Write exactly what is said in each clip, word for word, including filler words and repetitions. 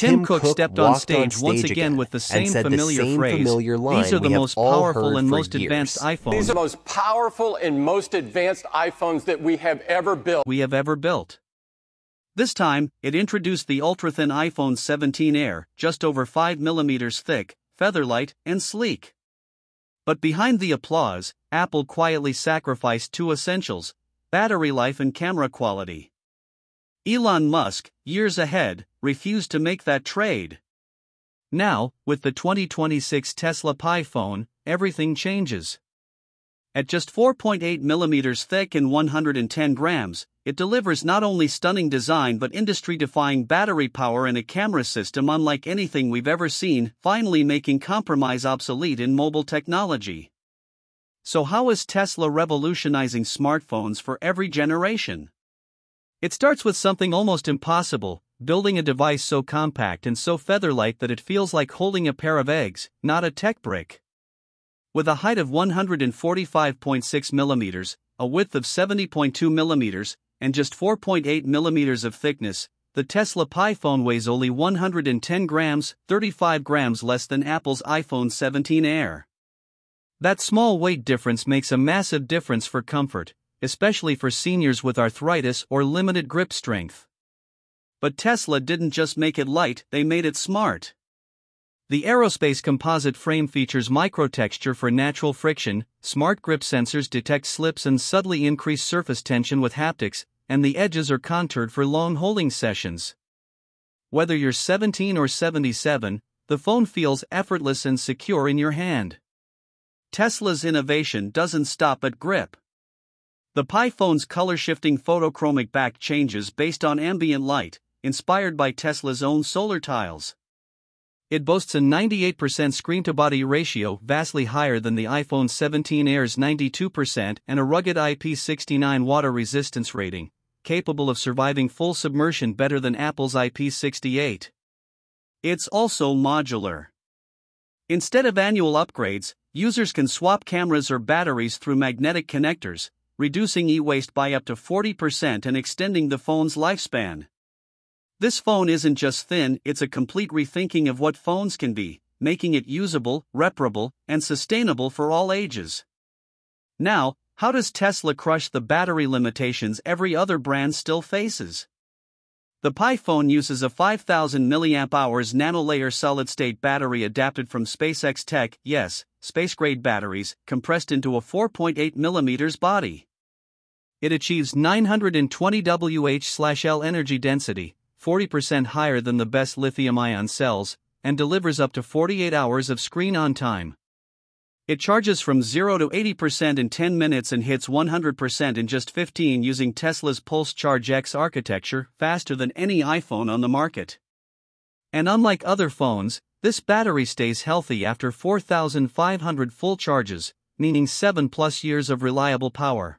Tim Cook stepped on stage once again with the same familiar phrase. These are the most powerful and most advanced iPhones. These are the most powerful and most advanced iPhones that we have ever built. We have ever built. This time, it introduced the ultra-thin iPhone seventeen Air, just over five millimeters thick, featherlight, and sleek. But behind the applause, Apple quietly sacrificed two essentials: battery life and camera quality. Elon Musk, years ahead, refused to make that trade. Now, with the twenty twenty-six Tesla Pi Phone, everything changes. At just four point eight millimeters thick and one hundred ten grams, it delivers not only stunning design but industry-defying battery power and a camera system unlike anything we've ever seen, finally making compromise obsolete in mobile technology. So how is Tesla revolutionizing smartphones for every generation? It starts with something almost impossible: building a device so compact and so featherlight that it feels like holding a pair of eggs, not a tech brick. With a height of one hundred forty-five point six millimeters, a width of seventy point two millimeters, and just four point eight millimeters of thickness, the Tesla Pi Phone weighs only one hundred ten grams, thirty-five grams less than Apple's iPhone seventeen Air. That small weight difference makes a massive difference for comfort, especially for seniors with arthritis or limited grip strength. But Tesla didn't just make it light, they made it smart. The aerospace composite frame features microtexture for natural friction, smart grip sensors detect slips and subtly increase surface tension with haptics, and the edges are contoured for long holding sessions. Whether you're seventeen or seventy-seven, the phone feels effortless and secure in your hand. Tesla's innovation doesn't stop at grip. The Pi Phone's color-shifting photochromic back changes based on ambient light, inspired by Tesla's own solar tiles. It boasts a ninety-eight percent screen-to-body ratio, vastly higher than the iPhone seventeen Air's ninety-two percent, and a rugged I P sixty-nine water resistance rating, capable of surviving full submersion better than Apple's I P sixty-eight. It's also modular. Instead of annual upgrades, users can swap cameras or batteries through magnetic connectors, reducing e-waste by up to forty percent and extending the phone's lifespan. This phone isn't just thin, it's a complete rethinking of what phones can be, making it usable, reparable, and sustainable for all ages. Now, how does Tesla crush the battery limitations every other brand still faces? The Pi Phone uses a five thousand milliamp hour nanolayer solid-state battery adapted from SpaceX Tech, yes, space-grade batteries, compressed into a four point eight millimeter body. It achieves nine hundred twenty watts per hour energy density, forty percent higher than the best lithium-ion cells, and delivers up to forty-eight hours of screen-on time. It charges from zero to eighty percent in ten minutes and hits one hundred percent in just fifteen using Tesla's Pulse Charge X architecture, faster than any iPhone on the market. And unlike other phones, this battery stays healthy after four thousand five hundred full charges, meaning seven plus years of reliable power.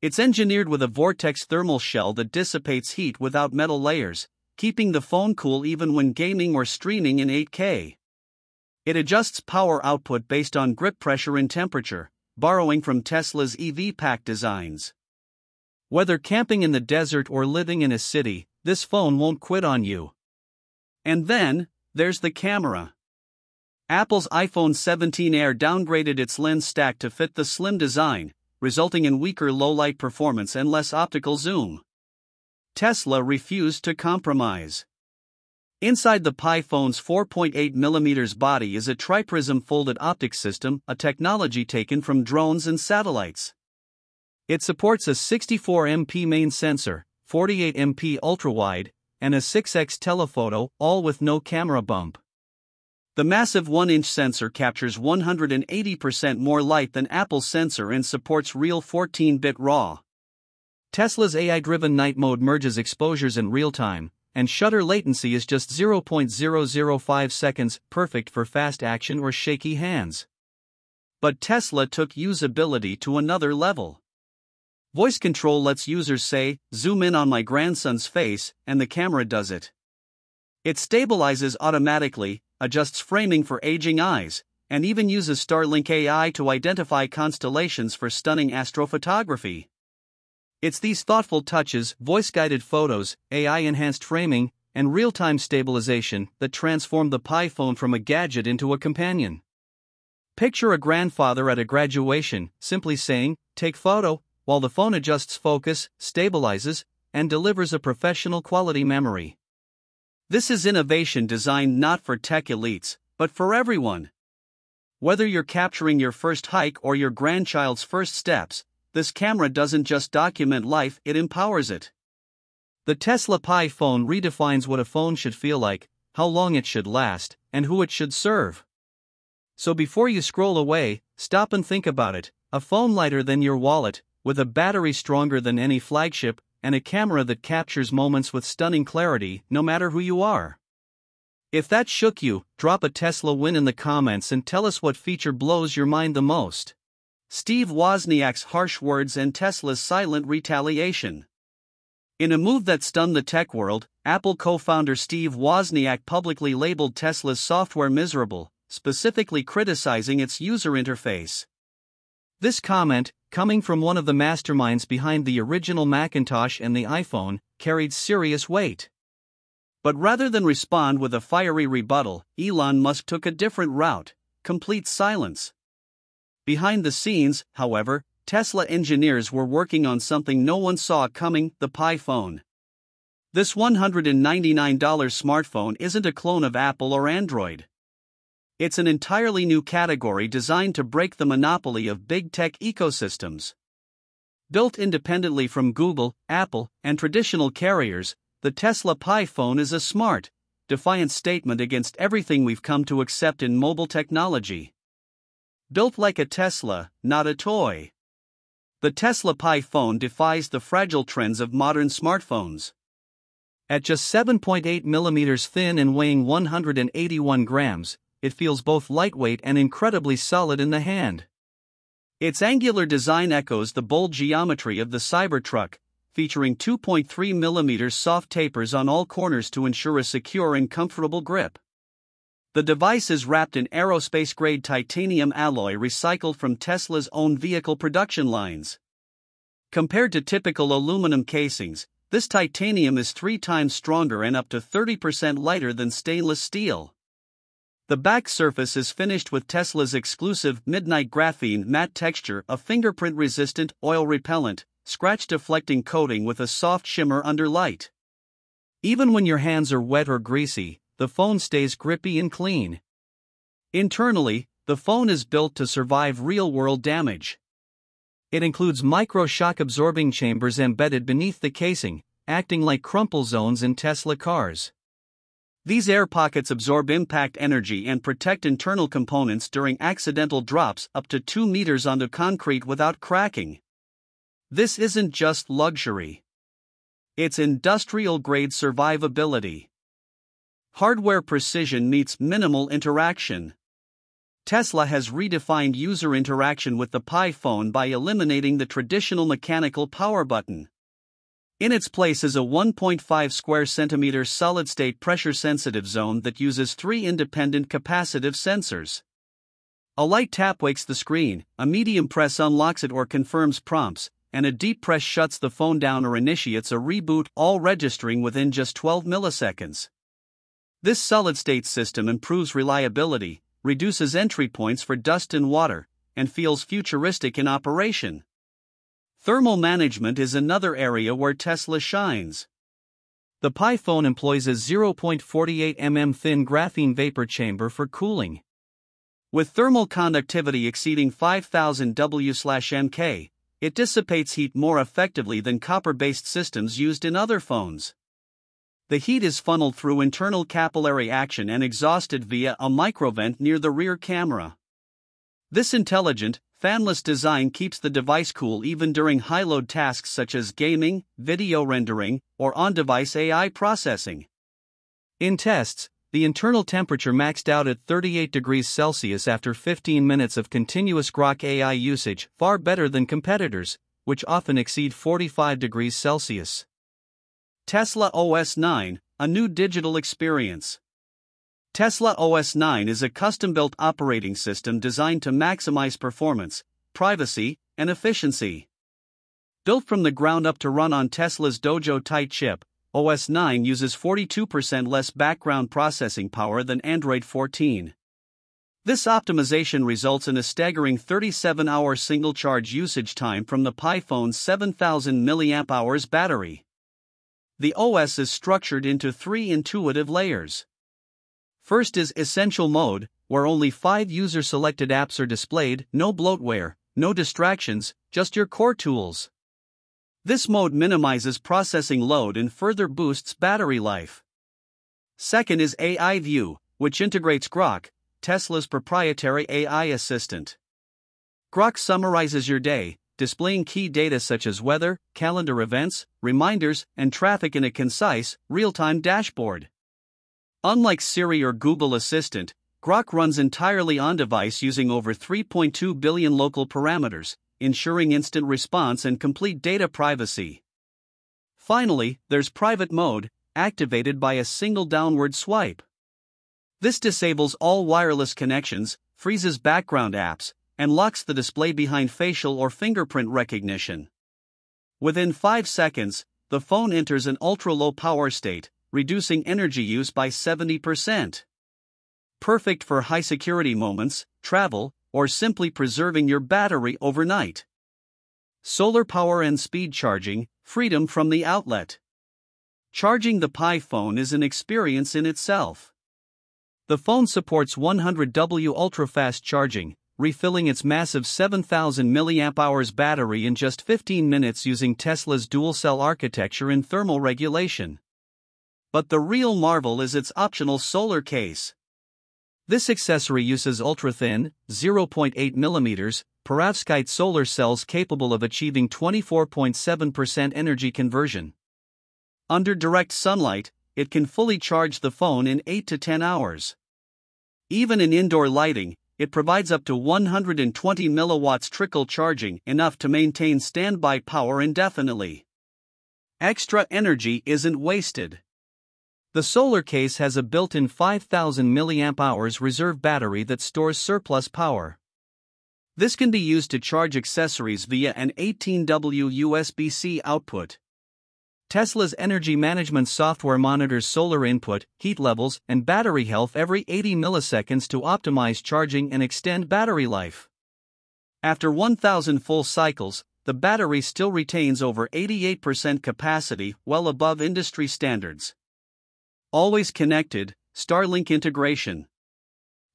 It's engineered with a vortex thermal shell that dissipates heat without metal layers, keeping the phone cool even when gaming or streaming in eight K. It adjusts power output based on grip pressure and temperature, borrowing from Tesla's E V pack designs. Whether camping in the desert or living in a city, this phone won't quit on you. And then, there's the camera. Apple's iPhone seventeen Air downgraded its lens stack to fit the slim design, resulting in weaker low-light performance and less optical zoom. Tesla refused to compromise. Inside the Pi Phone's four point eight millimeter body is a tri-prism folded optics system, a technology taken from drones and satellites. It supports a sixty-four megapixel main sensor, forty-eight megapixel ultrawide, and a six X telephoto, all with no camera bump. The massive one inch sensor captures one hundred eighty percent more light than Apple's sensor and supports real fourteen bit RAW. Tesla's A I-driven night mode merges exposures in real time, and shutter latency is just zero point zero zero five seconds, perfect for fast action or shaky hands. But Tesla took usability to another level. Voice control lets users say, "Zoom in on my grandson's face," and the camera does it. It stabilizes automatically, adjusts framing for aging eyes, and even uses Starlink A I to identify constellations for stunning astrophotography. It's these thoughtful touches, voice-guided photos, A I-enhanced framing, and real-time stabilization that transformed the Pi phone from a gadget into a companion. Picture a grandfather at a graduation, simply saying, "Take photo," while the phone adjusts focus, stabilizes, and delivers a professional quality memory. This is innovation designed not for tech elites, but for everyone. Whether you're capturing your first hike or your grandchild's first steps, this camera doesn't just document life, it empowers it. The Tesla Pi phone redefines what a phone should feel like, how long it should last, and who it should serve. So before you scroll away, stop and think about it: a phone lighter than your wallet, with a battery stronger than any flagship, and a camera that captures moments with stunning clarity, no matter who you are. If that shook you, drop a Tesla win in the comments and tell us what feature blows your mind the most. Steve Wozniak's harsh words and Tesla's silent retaliation. In a move that stunned the tech world, Apple co-founder Steve Wozniak publicly labeled Tesla's software miserable, specifically criticizing its user interface. This comment, coming from one of the masterminds behind the original Macintosh and the iPhone, carried serious weight. But rather than respond with a fiery rebuttal, Elon Musk took a different route: complete silence. Behind the scenes, however, Tesla engineers were working on something no one saw coming: the Pi phone. This one hundred ninety-nine dollar smartphone isn't a clone of Apple or Android. It's an entirely new category designed to break the monopoly of big tech ecosystems. Built independently from Google, Apple, and traditional carriers, the Tesla Pi phone is a smart, defiant statement against everything we've come to accept in mobile technology. Built like a Tesla, not a toy. The Tesla Pi phone defies the fragile trends of modern smartphones. At just seven point eight millimeters thin and weighing one hundred eighty-one grams, it feels both lightweight and incredibly solid in the hand. Its angular design echoes the bold geometry of the Cybertruck, featuring two point three millimeter soft tapers on all corners to ensure a secure and comfortable grip. The device is wrapped in aerospace-grade titanium alloy recycled from Tesla's own vehicle production lines. Compared to typical aluminum casings, this titanium is three times stronger and up to thirty percent lighter than stainless steel. The back surface is finished with Tesla's exclusive Midnight Graphene matte texture, a fingerprint-resistant, oil-repellent, scratch-deflecting coating with a soft shimmer under light. Even when your hands are wet or greasy, the phone stays grippy and clean. Internally, the phone is built to survive real-world damage. It includes micro-shock-absorbing chambers embedded beneath the casing, acting like crumple zones in Tesla cars. These air pockets absorb impact energy and protect internal components during accidental drops up to two meters onto concrete without cracking. This isn't just luxury. It's industrial-grade survivability. Hardware precision meets minimal interaction. Tesla has redefined user interaction with the Pi phone by eliminating the traditional mechanical power button. In its place is a one point five square centimeter solid-state pressure-sensitive zone that uses three independent capacitive sensors. A light tap wakes the screen, a medium press unlocks it or confirms prompts, and a deep press shuts the phone down or initiates a reboot, all registering within just twelve milliseconds. This solid-state system improves reliability, reduces entry points for dust and water, and feels futuristic in operation. Thermal management is another area where Tesla shines. The Pi phone employs a zero point four eight millimeter thin graphene vapor chamber for cooling. With thermal conductivity exceeding five thousand watts per mile, it dissipates heat more effectively than copper-based systems used in other phones. The heat is funneled through internal capillary action and exhausted via a microvent near the rear camera. This intelligent, fanless design keeps the device cool even during high-load tasks such as gaming, video rendering, or on-device A I processing. In tests, the internal temperature maxed out at thirty-eight degrees Celsius after fifteen minutes of continuous Grok A I usage, far better than competitors, which often exceed forty-five degrees Celsius. Tesla O S nine, a new digital experience. Tesla O S nine is a custom-built operating system designed to maximize performance, privacy, and efficiency. Built from the ground up to run on Tesla's Dojo-Tite chip, O S nine uses forty-two percent less background processing power than Android fourteen. This optimization results in a staggering thirty-seven hour single charge usage time from the Pi Phone's seven thousand milliamp hour battery. The O S is structured into three intuitive layers. First is Essential Mode, where only five user-selected apps are displayed, no bloatware, no distractions, just your core tools. This mode minimizes processing load and further boosts battery life. Second is A I View, which integrates Grok, Tesla's proprietary A I assistant. Grok summarizes your day, displaying key data such as weather, calendar events, reminders, and traffic in a concise, real-time dashboard. Unlike Siri or Google Assistant, Grok runs entirely on-device using over three point two billion local parameters, ensuring instant response and complete data privacy. Finally, there's Private Mode, activated by a single downward swipe. This disables all wireless connections, freezes background apps, and locks the display behind facial or fingerprint recognition. Within five seconds, the phone enters an ultra-low power state, reducing energy use by seventy percent. Perfect for high-security moments, travel, or simply preserving your battery overnight. Solar power and speed charging, freedom from the outlet. Charging the Pi Phone is an experience in itself. The phone supports one hundred watt ultra-fast charging, refilling its massive seven thousand milliamp hour battery in just fifteen minutes using Tesla's dual-cell architecture and thermal regulation. But the real marvel is its optional solar case. This accessory uses ultra-thin, zero point eight millimeter, perovskite solar cells capable of achieving twenty-four point seven percent energy conversion. Under direct sunlight, it can fully charge the phone in eight to ten hours. Even in indoor lighting, it provides up to one hundred twenty milliwatt trickle charging, enough to maintain standby power indefinitely. Extra energy isn't wasted. The solar case has a built-in five thousand milliamp hour reserve battery that stores surplus power. This can be used to charge accessories via an eighteen watt U S B C output. Tesla's energy management software monitors solar input, heat levels, and battery health every eighty milliseconds to optimize charging and extend battery life. After one thousand full cycles, the battery still retains over eighty-eight percent capacity, well above industry standards. Always connected, Starlink integration.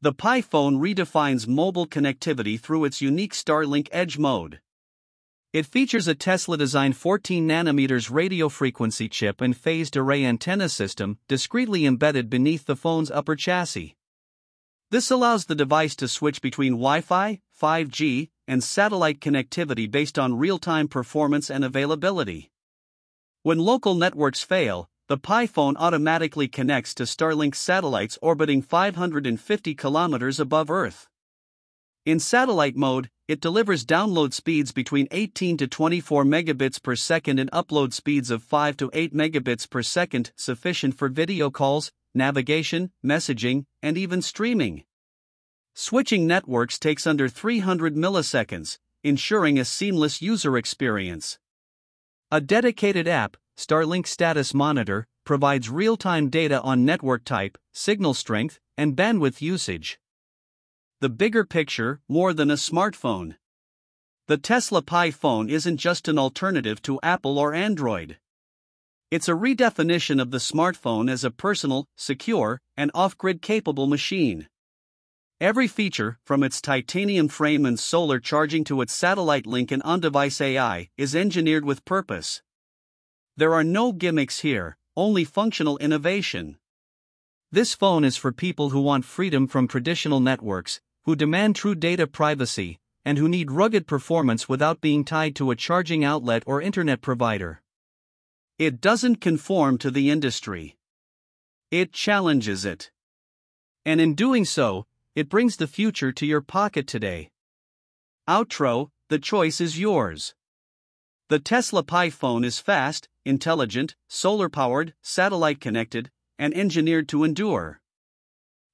The Pi Phone redefines mobile connectivity through its unique Starlink Edge mode. It features a Tesla-designed fourteen nanometer radio frequency chip and phased array antenna system discreetly embedded beneath the phone's upper chassis. This allows the device to switch between Wi-Fi, five G, and satellite connectivity based on real-time performance and availability. When local networks fail, the Pi Phone automatically connects to Starlink satellites orbiting five hundred fifty kilometers above Earth. In satellite mode, it delivers download speeds between eighteen to twenty-four megabits per second and upload speeds of five to eight megabits per second, sufficient for video calls, navigation, messaging, and even streaming. Switching networks takes under three hundred milliseconds, ensuring a seamless user experience. A dedicated app, Starlink Status Monitor, provides real-time data on network type, signal strength, and bandwidth usage. The bigger picture, more than a smartphone. The Tesla Pi Phone isn't just an alternative to Apple or Android. It's a redefinition of the smartphone as a personal, secure, and off-grid capable machine. Every feature, from its titanium frame and solar charging to its satellite link and on-device A I, is engineered with purpose. There are no gimmicks here, only functional innovation. This phone is for people who want freedom from traditional networks, who demand true data privacy, and who need rugged performance without being tied to a charging outlet or internet provider. It doesn't conform to the industry. It challenges it. And in doing so, it brings the future to your pocket today. Outro, the choice is yours. The Tesla Pi Phone is fast, intelligent, solar-powered, satellite-connected, and engineered to endure.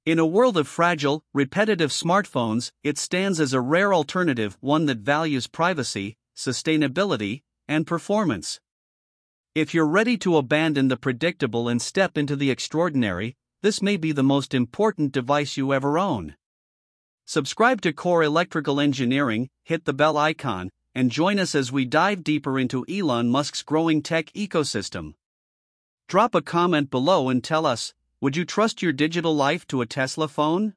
In a world of fragile, repetitive smartphones, it stands as a rare alternative, one that values privacy, sustainability, and performance. If you're ready to abandon the predictable and step into the extraordinary, this may be the most important device you ever own. Subscribe to Core Electrical Engineering, hit the bell icon, and join us as we dive deeper into Elon Musk's growing tech ecosystem. Drop a comment below and tell us, would you trust your digital life to a Tesla phone?